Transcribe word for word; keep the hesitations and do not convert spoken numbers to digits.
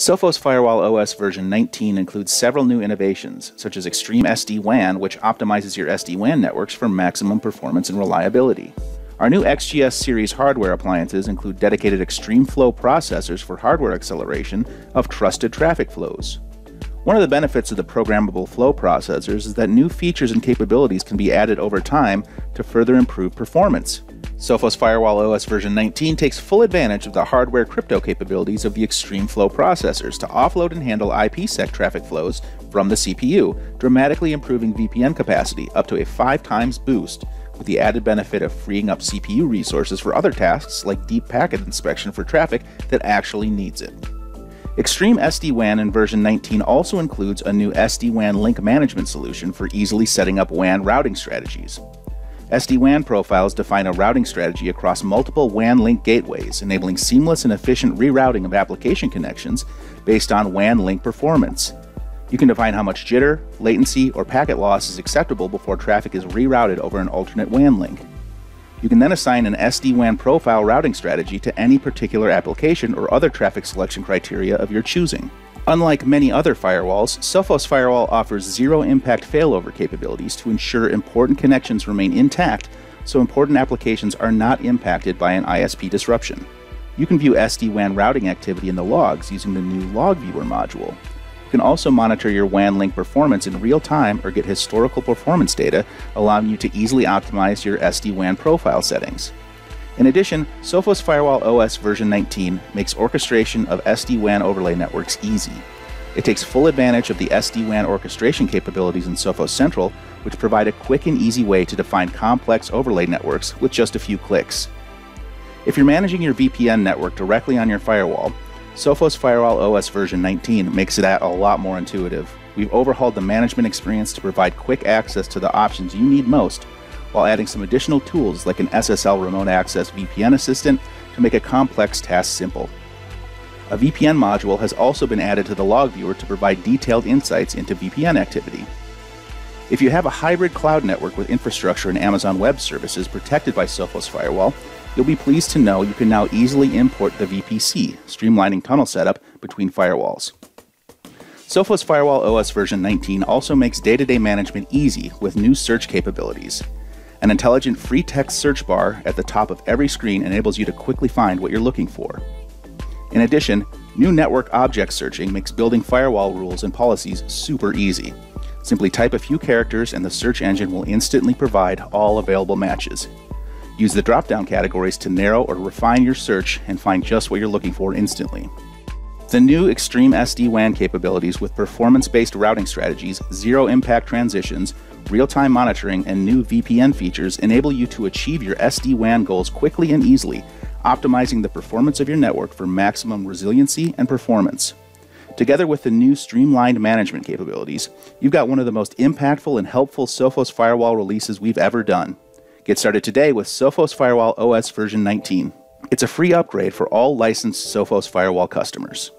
Sophos Firewall O S version nineteen includes several new innovations, such as Xstream S D WAN, which optimizes your S D WAN networks for maximum performance and reliability. Our new X G S series hardware appliances include dedicated Xstream Flow processors for hardware acceleration of trusted traffic flows. One of the benefits of the programmable flow processors is that new features and capabilities can be added over time to further improve performance. Sophos Firewall O S version nineteen takes full advantage of the hardware crypto capabilities of the Xstream Flow processors to offload and handle IPsec traffic flows from the C P U, dramatically improving V P N capacity up to a five times boost, with the added benefit of freeing up C P U resources for other tasks like deep packet inspection for traffic that actually needs it. Xstream S D WAN in version nineteen also includes a new S D WAN link management solution for easily setting up W A N routing strategies. S D WAN profiles define a routing strategy across multiple W A N link gateways, enabling seamless and efficient rerouting of application connections based on W A N link performance. You can define how much jitter, latency, or packet loss is acceptable before traffic is rerouted over an alternate W A N link. You can then assign an S D WAN profile routing strategy to any particular application or other traffic selection criteria of your choosing. Unlike many other firewalls, Sophos Firewall offers zero-impact failover capabilities to ensure important connections remain intact, so important applications are not impacted by an I S P disruption. You can view S D WAN routing activity in the logs using the new Log Viewer module. You can also monitor your W A N link performance in real time or get historical performance data, allowing you to easily optimize your S D WAN profile settings. In addition, Sophos Firewall O S version nineteen makes orchestration of S D WAN overlay networks easy. It takes full advantage of the S D WAN orchestration capabilities in Sophos Central, which provide a quick and easy way to define complex overlay networks with just a few clicks. If you're managing your V P N network directly on your firewall, Sophos Firewall O S version nineteen makes it a lot more intuitive. We've overhauled the management experience to provide quick access to the options you need most, while adding some additional tools like an S S L remote access V P N assistant to make a complex task simple. A V P N module has also been added to the log viewer to provide detailed insights into V P N activity. If you have a hybrid cloud network with infrastructure and Amazon Web Services protected by Sophos Firewall, you'll be pleased to know you can now easily import the V P C, streamlining tunnel setup between firewalls. Sophos Firewall O S version nineteen also makes day-to-day management easy with new search capabilities. An intelligent free text search bar at the top of every screen enables you to quickly find what you're looking for. In addition, new network object searching makes building firewall rules and policies super easy. Simply type a few characters and the search engine will instantly provide all available matches. Use the drop-down categories to narrow or refine your search and find just what you're looking for instantly. The new Xstream S D WAN capabilities with performance-based routing strategies, zero-impact transitions, real-time monitoring, and new V P N features enable you to achieve your S D WAN goals quickly and easily, optimizing the performance of your network for maximum resiliency and performance. Together with the new streamlined management capabilities, you've got one of the most impactful and helpful Sophos Firewall releases we've ever done. Get started today with Sophos Firewall O S version nineteen. It's a free upgrade for all licensed Sophos Firewall customers.